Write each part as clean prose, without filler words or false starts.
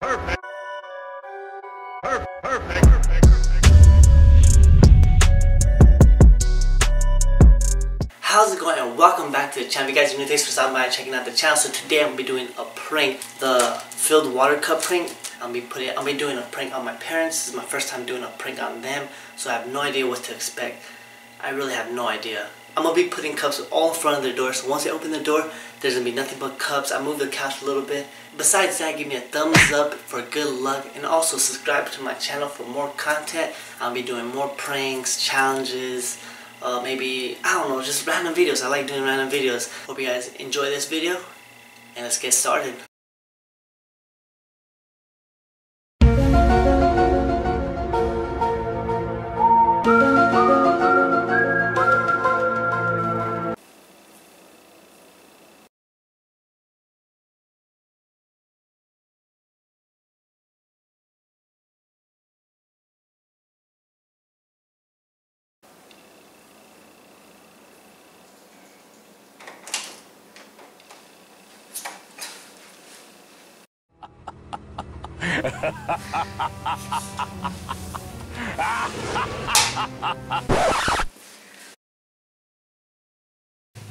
Perfect. Perfect. How's it going, and welcome back to the channel. If you guys are new, thanks for stopping by and checking out the channel. So today I'm going to be doing a prank, the filled water cup prank. I'm doing a prank on my parents. This is my first time doing a prank on them, so I have no idea what to expect. I really have no idea. I'm going to be putting cups all in front of their door, so once they open the door, there's going to be nothing but cups. I moved the couch a little bit. Besides that, give me a thumbs up for good luck, and also subscribe to my channel for more content. I'll be doing more pranks, challenges, maybe, I don't know, just random videos. I like doing random videos. Hope you guys enjoy this video, and let's get started.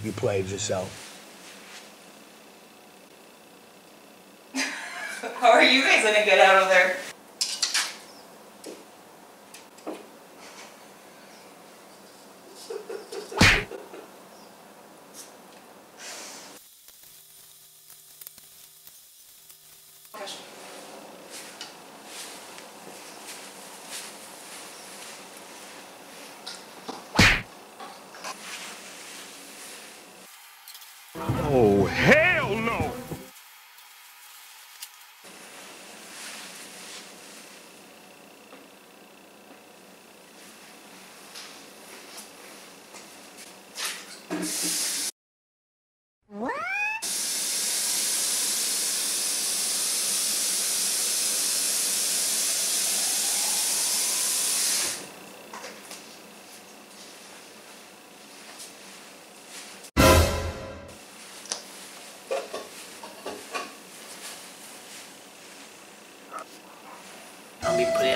You played yourself. How are you guys gonna get out of there? Oh, hell no! What?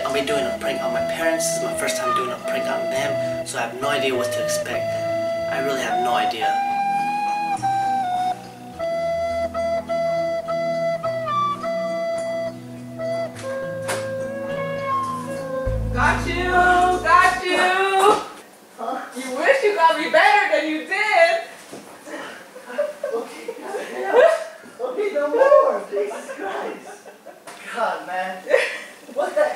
I'll be doing a prank on my parents. This is my first time doing a prank on them, so I have no idea what to expect. I really have no idea. Got you! Got you! Huh? You wish you got me better than you did! Okay, no more! Jesus Christ! God, man. What the?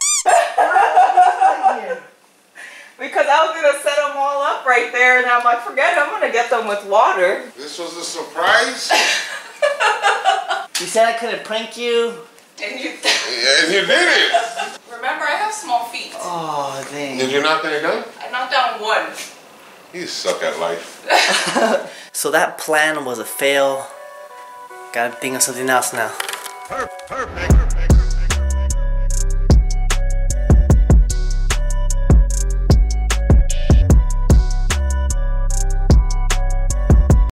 Because I was gonna set them all up right there, and I'm like, forget it, I'm gonna get them with water. This was a surprise? You said I couldn't prank you. And you, and you did it! Remember, I have small feet. Oh, dang. Did you knock that down? I knocked down one. You suck at life. So that plan was a fail. Gotta think of something else now. Perfect.